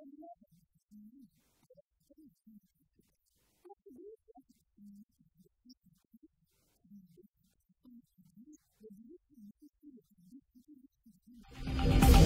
I love you.